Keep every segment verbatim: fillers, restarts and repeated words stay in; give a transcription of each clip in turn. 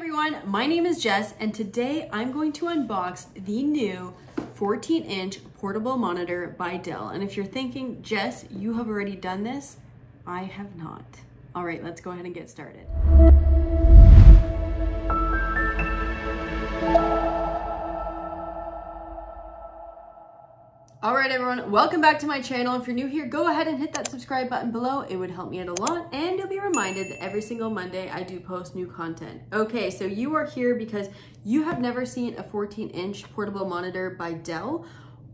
everyone, my name is Jess, and today I'm going to unbox the new fourteen inch portable monitor by Dell. And if you're thinking, Jess, you have already done this, I have not. All right, let's go ahead and get started. All right, everyone, welcome back to my channel. If you're new here, go ahead and hit that subscribe button below. It would help me out a lot, and you'll be reminded that every single Monday I do post new content. Okay, so you are here because you have never seen a fourteen inch portable monitor by Dell,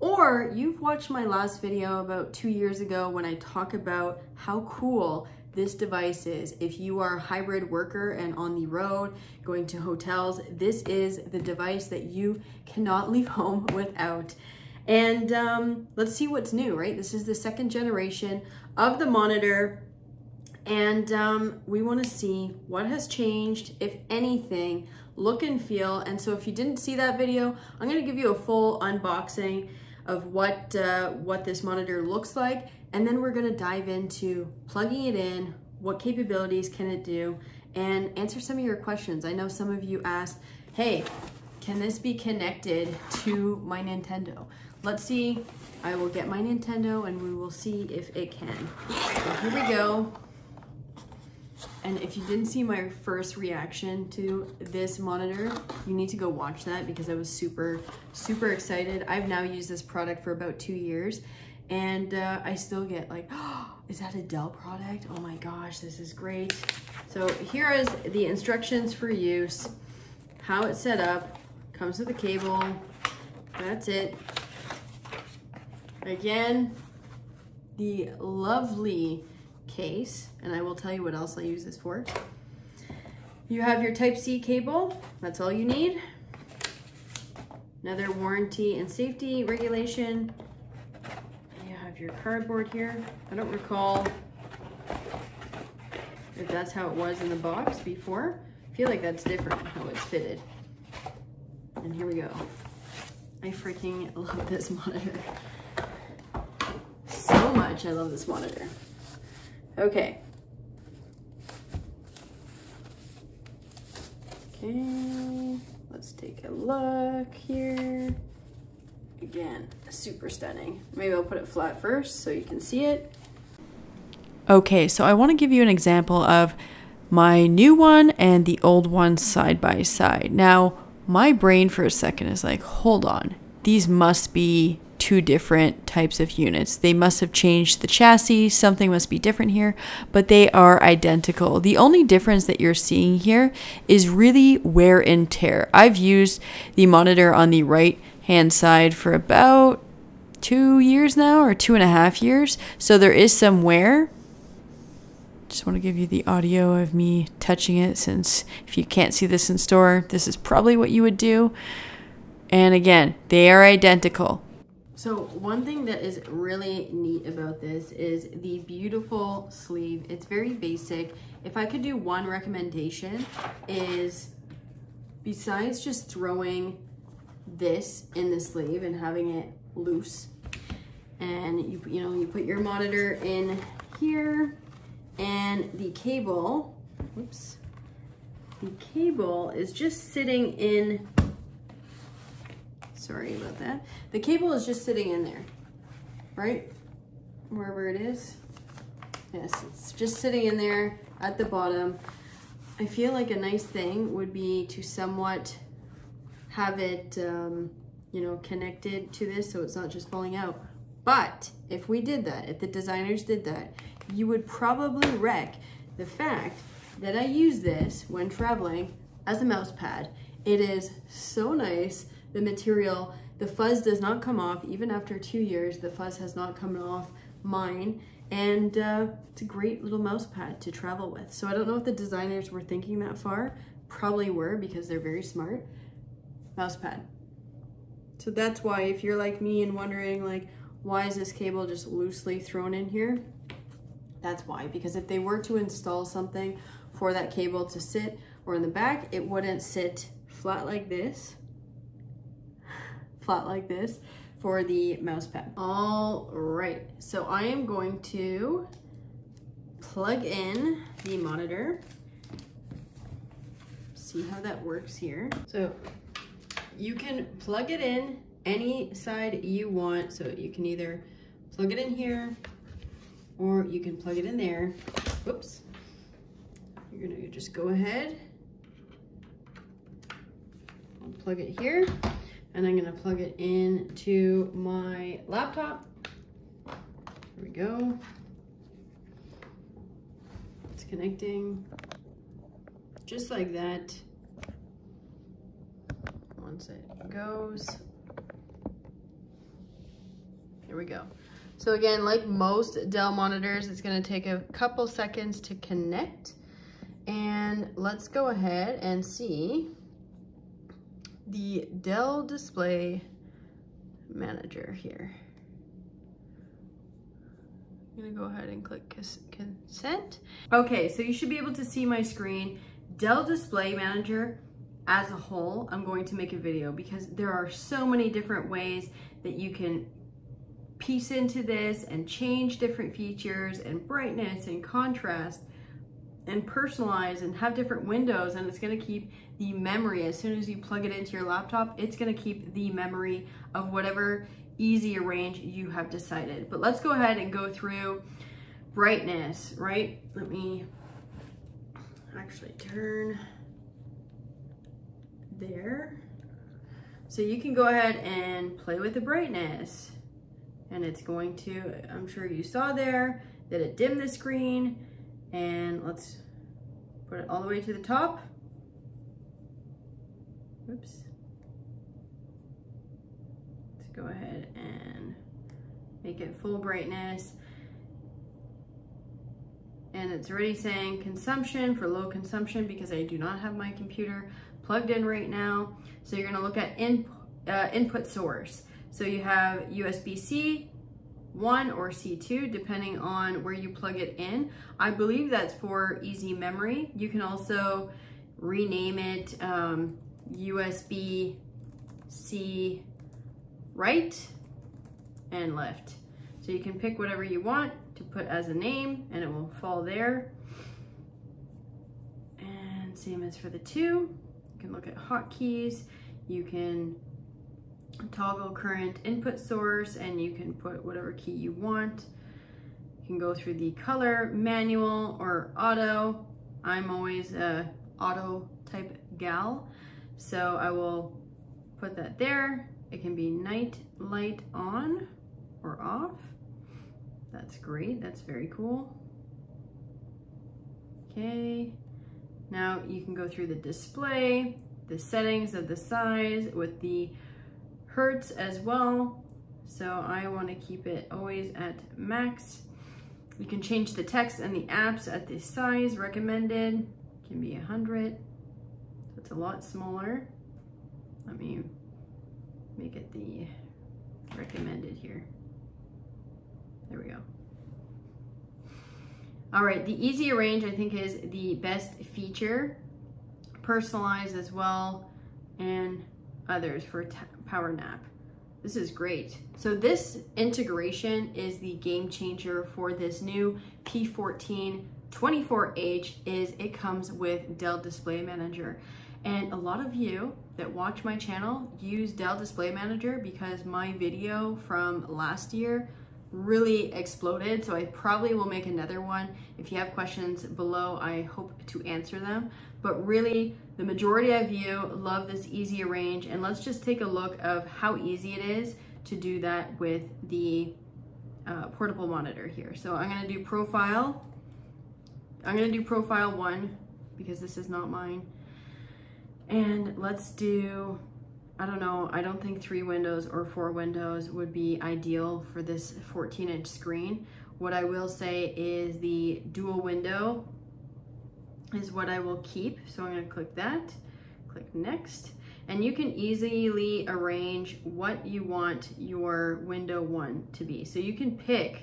or you've watched my last video about two years ago when I talk about how cool this device is. If you are a hybrid worker and on the road, going to hotels, this is the device that you cannot leave home without. And um, let's see what's new, right? This is the second generation of the monitor, and um, we wanna see what has changed, if anything, look and feel. And so if you didn't see that video, I'm gonna give you a full unboxing of what, uh, what this monitor looks like, and then we're gonna dive into plugging it in, what capabilities can it do, and answer some of your questions. I know some of you asked, hey, can this be connected to my Nintendo? Let's see. I will get my Nintendo and we will see if it can. So here we go. And if you didn't see my first reaction to this monitor, you need to go watch that because I was super, super excited. I've now used this product for about two years and uh, I still get like, oh, is that a Dell product? Oh my gosh, this is great. So here is the instructions for use, how it's set up. Comes with a cable, that's it. Again, the lovely case, and I will tell you what else I use this for. You have your Type C cable, that's all you need. Another warranty and safety regulation. You have your cardboard here. I don't recall if that's how it was in the box before. I feel like that's different how it's fitted. And here we go. I freaking love this monitor so much. I love this monitor. Okay. Okay, let's take a look here. Again, super stunning. Maybe I'll put it flat first so you can see it. Okay, so I want to give you an example of my new one and the old one side by side. Now, my brain for a second is like, hold on, these must be two different types of units. They must have changed the chassis. Something must be different here, but they are identical. The only difference that you're seeing here is really wear and tear. I've used the monitor on the right hand side for about two years now, or two and a half years. So there is some wear. Just want to give you the audio of me touching it, since if you can't see this in store, this is probably what you would do. And again, they are identical. So one thing that is really neat about this is the beautiful sleeve. It's very basic. If I could do one recommendation, is besides just throwing this in the sleeve and having it loose, and you, you know, you put your monitor in here, and the cable, whoops, the cable is just sitting in, sorry about that. The cable is just sitting in there, right? Wherever it is. Yes, it's just sitting in there at the bottom. I feel like a nice thing would be to somewhat have it, um, you know, connected to this so it's not just falling out. But if we did that, if the designers did that, you would probably wreck the fact that I use this when traveling as a mouse pad. It is so nice, the material, the fuzz does not come off. Even after two years, the fuzz has not come off mine. And uh, it's a great little mouse pad to travel with. So I don't know if the designers were thinking that far, probably were because they're very smart. Mouse pad. So that's why if you're like me and wondering like, why is this cable just loosely thrown in here? That's why, because if they were to install something for that cable to sit or in the back, it wouldn't sit flat like this, flat like this for the mouse pad. All right, so I am going to plug in the monitor. see how that works here. So you can plug it in any side you want. So you can either plug it in here or you can plug it in there. Whoops. You're gonna just go ahead and plug it here. And I'm gonna plug it into my laptop. Here we go. It's connecting just like that. Once it goes, here we go. So again, like most Dell monitors, it's gonna take a couple seconds to connect. And let's go ahead and see the Dell Display Manager here. I'm gonna go ahead and click consent. Okay, so you should be able to see my screen. Dell Display Manager as a whole, I'm going to make a video because there are so many different ways that you can piece into this and change different features and brightness and contrast and personalize and have different windows, and it's gonna keep the memory. As soon as you plug it into your laptop, it's gonna keep the memory of whatever easier range you have decided. But let's go ahead and go through brightness, right? Let me actually turn there. So you can go ahead and play with the brightness, and it's going to, I'm sure you saw there that it dimmed the screen. And let's put it all the way to the top. Oops. Let's go ahead and make it full brightness. And it's already saying consumption for low consumption because I do not have my computer plugged in right now. So you're gonna look at in, uh, input source. So you have U S B C, one or C two, depending on where you plug it in. I believe that's for easy memory. You can also rename it um, U S B C right and left. So you can pick whatever you want to put as a name and it will fall there. And same as for the two. You can look at hotkeys. You can toggle current input source and you can put whatever key you want. You can go through the color, manual or auto. I'm always a auto type gal, so I will put that there. It can be night light on or off. That's great, that's very cool. Okay, now you can go through the display, the settings of the size with the hertz as well. So I want to keep it always at max. You can change the text and the apps at the size recommended. It can be one hundred. So it's a lot smaller. Let me make it the recommended here. There we go. All right, the easy range I think is the best feature. Personalize as well, and others for power nap. This is great. So this integration is the game changer for this new P fourteen twenty-four H is it comes with Dell Display Manager. And a lot of you that watch my channel use Dell Display Manager because my video from last year really exploded. So I probably will make another one. If you have questions below, I hope to answer them. But really, the majority of you love this easy arrange, and let's just take a look of how easy it is to do that with the uh, portable monitor here. So I'm gonna do profile. I'm gonna do profile one because this is not mine. And let's do, I don't know, I don't think three windows or four windows would be ideal for this fourteen inch screen. What I will say is the dual window is what I will keep. So I'm gonna click that, click next, and you can easily arrange what you want your window one to be. So you can pick,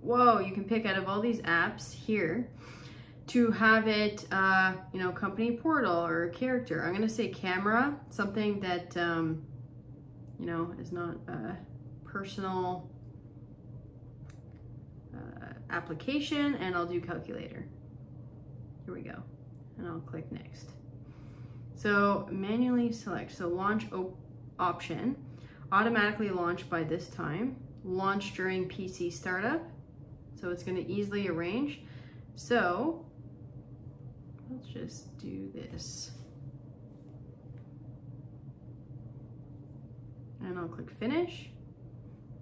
whoa, you can pick out of all these apps here to have it, uh, you know, company portal or character. I'm gonna say camera, something that, um, you know, is not a personal uh, application, and I'll do calculator. Here we go. And I'll click next. So manually select, so launch op option, automatically launch by this time, launch during P C startup. So it's gonna easily arrange. So let's just do this. And I'll click finish.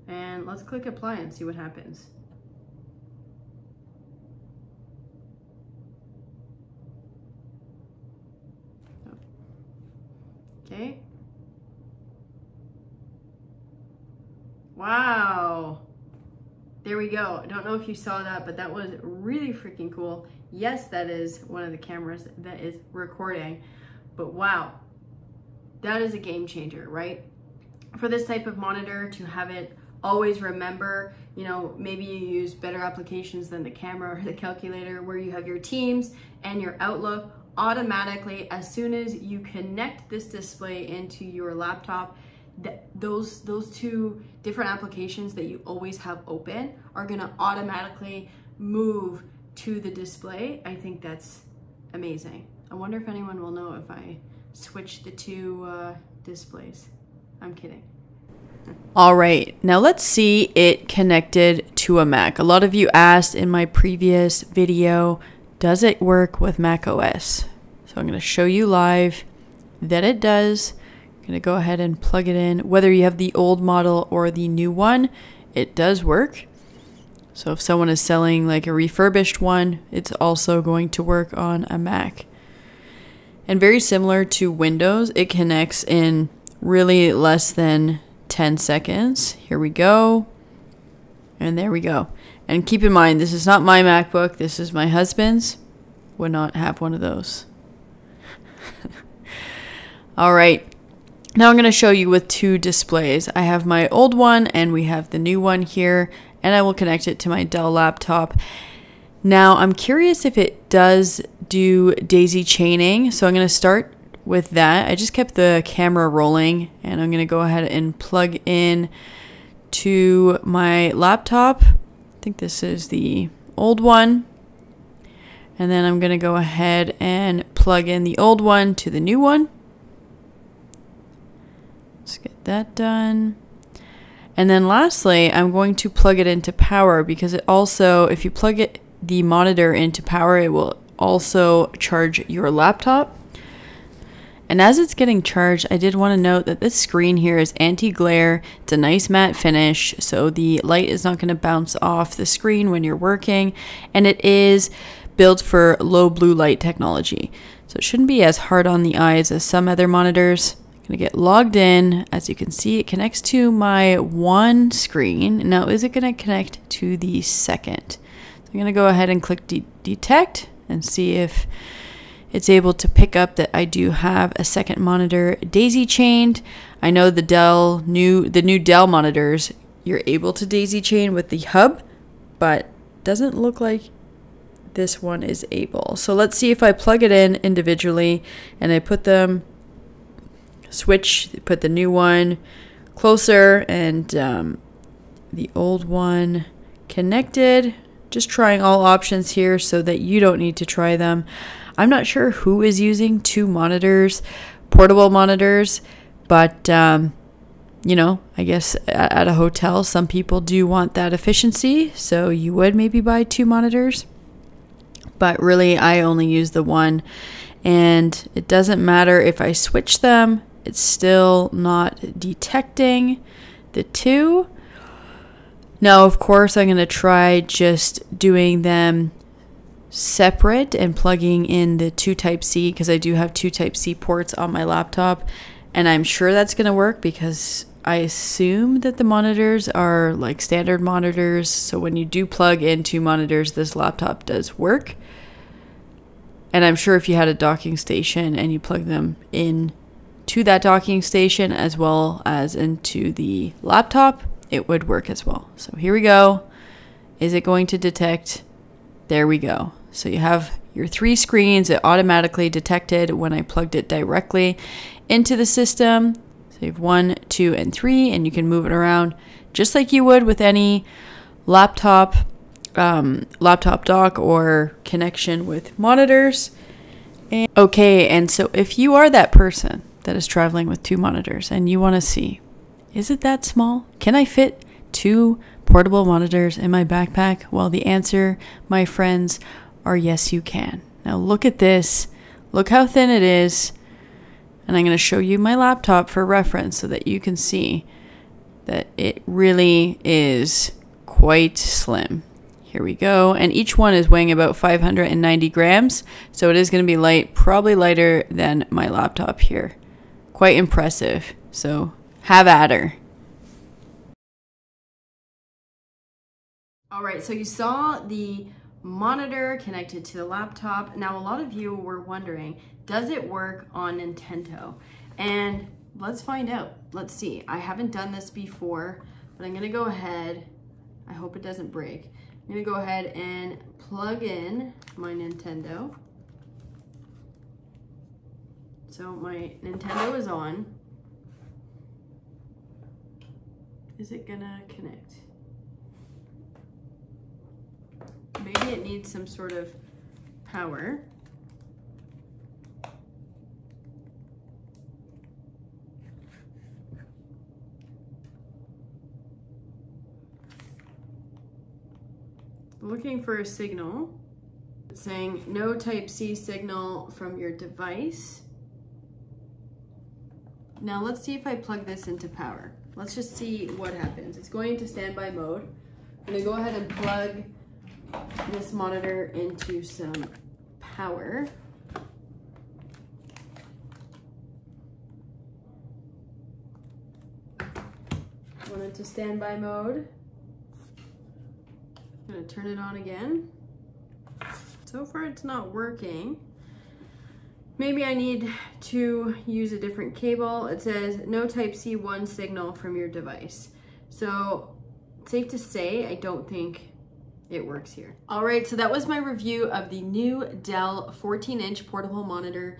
And let's click apply and see what happens. Okay. Wow. There we go. I don't know if you saw that, but that was really freaking cool. Yes, that is one of the cameras that is recording, but wow, that is a game changer, right? For this type of monitor to have it always remember, you know, maybe you use better applications than the camera or the calculator where you have your Teams and your Outlook automatically. As soon as you connect this display into your laptop, th those, those two different applications that you always have open are gonna automatically move to the display. I think that's amazing. I wonder if anyone will know if I switch the two uh, displays. I'm kidding. All right, now let's see it connected to a Mac. A lot of you asked in my previous video, does it work with Mac O S? So I'm going to show you live that it does. I'm going to go ahead and plug it in. Whether you have the old model or the new one, it does work. So if someone is selling like a refurbished one, it's also going to work on a Mac. And very similar to Windows, it connects in really less than ten seconds. Here we go. And there we go. And keep in mind, this is not my MacBook. This is my husband's. Would not have one of those. All right. Now I'm going to show you with two displays. I have my old one and we have the new one here. And I will connect it to my Dell laptop. Now I'm curious if it does do daisy chaining. So I'm going to start with that. I just kept the camera rolling and I'm going to go ahead and plug in to my laptop. I think this is the old one. And then I'm going to go ahead and plug in the old one to the new one. Let's get that done. And then lastly, I'm going to plug it into power because it also, if you plug it, the monitor into power, it will also charge your laptop. And as it's getting charged, I did want to note that this screen here is anti-glare. It's a nice matte finish, so the light is not going to bounce off the screen when you're working. And it is built for low blue light technology, so it shouldn't be as hard on the eyes as some other monitors. I'm going to get logged in. As you can see, it connects to my one screen. Now, is it going to connect to the second? So I'm going to go ahead and click de- detect and see if it's able to pick up that I do have a second monitor daisy chained. I know the Dell new the new Dell monitors, you're able to daisy chain with the hub, but doesn't look like this one is able. So let's see if I plug it in individually and I put them, switch, put the new one closer and um, the old one connected. Just trying all options here so that you don't need to try them. I'm not sure who is using two monitors, portable monitors, but, um, you know, I guess at a hotel, some people do want that efficiency. So you would maybe buy two monitors, but really I only use the one and it doesn't matter if I switch them. It's still not detecting the two. Now, of course, I'm going to try just doing them separate and plugging in the two Type C because I do have two Type C ports on my laptop, and I'm sure that's going to work because I assume that the monitors are like standard monitors, so when you do plug in two monitors this laptop does work. And I'm sure if you had a docking station and you plug them in to that docking station as well as into the laptop, it would work as well. So here we go. Is it going to detect? There we go. So you have your three screens. It automatically detected when I plugged it directly into the system. So you have one, two, and three, and you can move it around just like you would with any laptop, um, laptop dock or connection with monitors. And okay, and so if you are that person that is traveling with two monitors and you want to see, is it that small? Can I fit two portable monitors in my backpack? Well, the answer, my friends, are yes, you can. Now look at this. Look how thin it is. And I'm going to show you my laptop for reference so that you can see that it really is quite slim. Here we go. And each one is weighing about five hundred ninety grams. So it is going to be light, probably lighter than my laptop here. Quite impressive. So have at her. All right, so you saw the monitor connected to the laptop. Now, a lot of you were wondering, does it work on Nintendo? And let's find out. Let's see. I haven't done this before, but I'm going to go ahead. I hope it doesn't break. I'm going to go ahead and plug in my Nintendo. So my Nintendo is on. Is it going to connect? Maybe it needs some sort of power. Looking for a signal. It's saying no Type C signal from your device. Now let's see if I plug this into power. Let's just see what happens. It's going into standby mode. I'm going to go ahead and plug this monitor into some power. Went into standby mode. I'm gonna turn it on again. So far it's not working. Maybe I need to use a different cable. It says no Type C one signal from your device. So safe to say, I don't think it works here. All right, so that was my review of the new Dell fourteen inch portable monitor.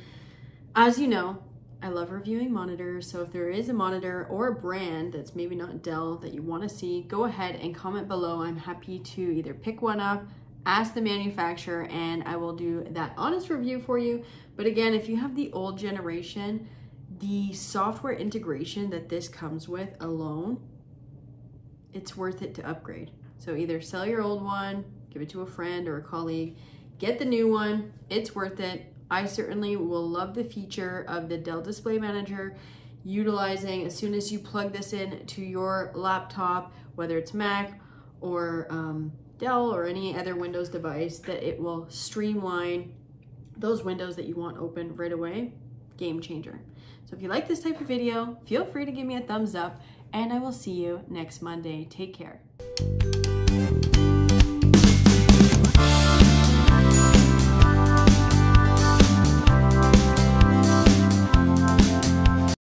As you know, I love reviewing monitors, so if there is a monitor or a brand that's maybe not Dell that you want to see, go ahead and comment below. I'm happy to either pick one up, ask the manufacturer, and I will do that honest review for you. But again, if you have the old generation, the software integration that this comes with alone, it's worth it to upgrade. So either sell your old one, give it to a friend or a colleague, get the new one, it's worth it. I certainly will love the feature of the Dell Display Manager utilizing as soon as you plug this in to your laptop, whether it's Mac or um, Dell or any other Windows device, that it will streamline those windows that you want open right away. Game changer. So if you like this type of video, feel free to give me a thumbs up and I will see you next Monday. Take care.